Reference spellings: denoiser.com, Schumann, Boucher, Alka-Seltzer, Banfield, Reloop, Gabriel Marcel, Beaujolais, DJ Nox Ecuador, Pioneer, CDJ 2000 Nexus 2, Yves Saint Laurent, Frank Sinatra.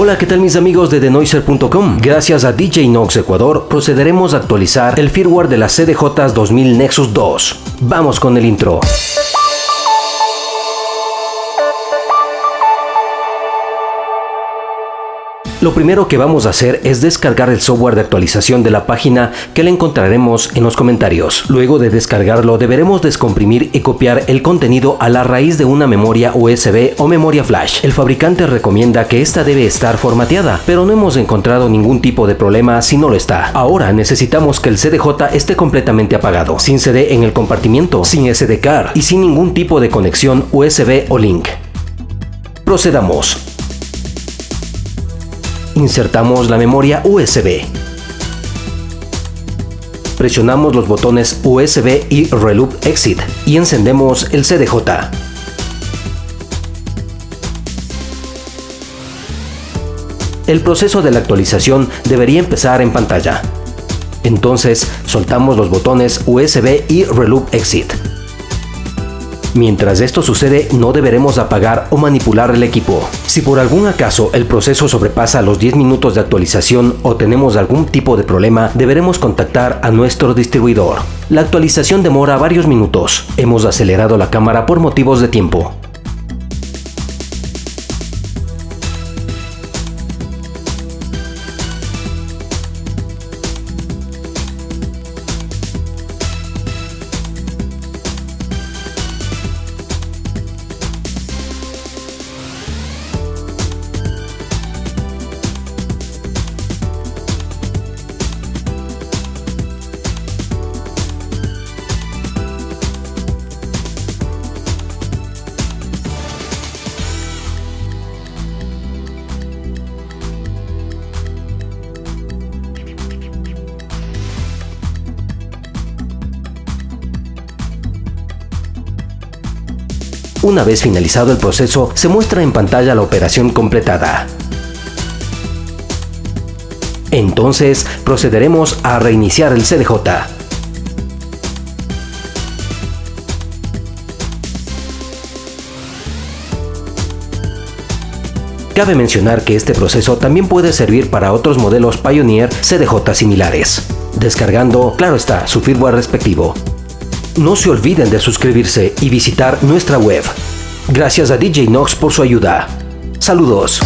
Hola, ¿qué tal mis amigos de denoiser.com? Gracias a DJ Nox Ecuador procederemos a actualizar el firmware de la CDJ 2000 Nexus 2. Vamos con el intro. Lo primero que vamos a hacer es descargar el software de actualización de la página, que le encontraremos en los comentarios. Luego de descargarlo deberemos descomprimir y copiar el contenido a la raíz de una memoria USB o memoria flash. El fabricante recomienda que esta debe estar formateada, pero no hemos encontrado ningún tipo de problema si no lo está. Ahora necesitamos que el CDJ esté completamente apagado, sin CD en el compartimiento, sin SD card y sin ningún tipo de conexión USB o link. Procedamos. Insertamos la memoria USB. Presionamos los botones USB y Reloop Exit y encendemos el CDJ. El proceso de la actualización debería empezar en pantalla. Entonces, soltamos los botones USB y Reloop Exit. Mientras esto sucede, no deberemos apagar o manipular el equipo. Si por algún acaso el proceso sobrepasa los 10 minutos de actualización o tenemos algún tipo de problema, deberemos contactar a nuestro distribuidor. La actualización demora varios minutos. Hemos acelerado la cámara por motivos de tiempo. Una vez finalizado el proceso, se muestra en pantalla la operación completada. Entonces, procederemos a reiniciar el CDJ. Cabe mencionar que este proceso también puede servir para otros modelos Pioneer CDJ similares, descargando, claro está, su firmware respectivo. No se olviden de suscribirse y visitar nuestra web. Gracias a DJ Nox por su ayuda. Saludos.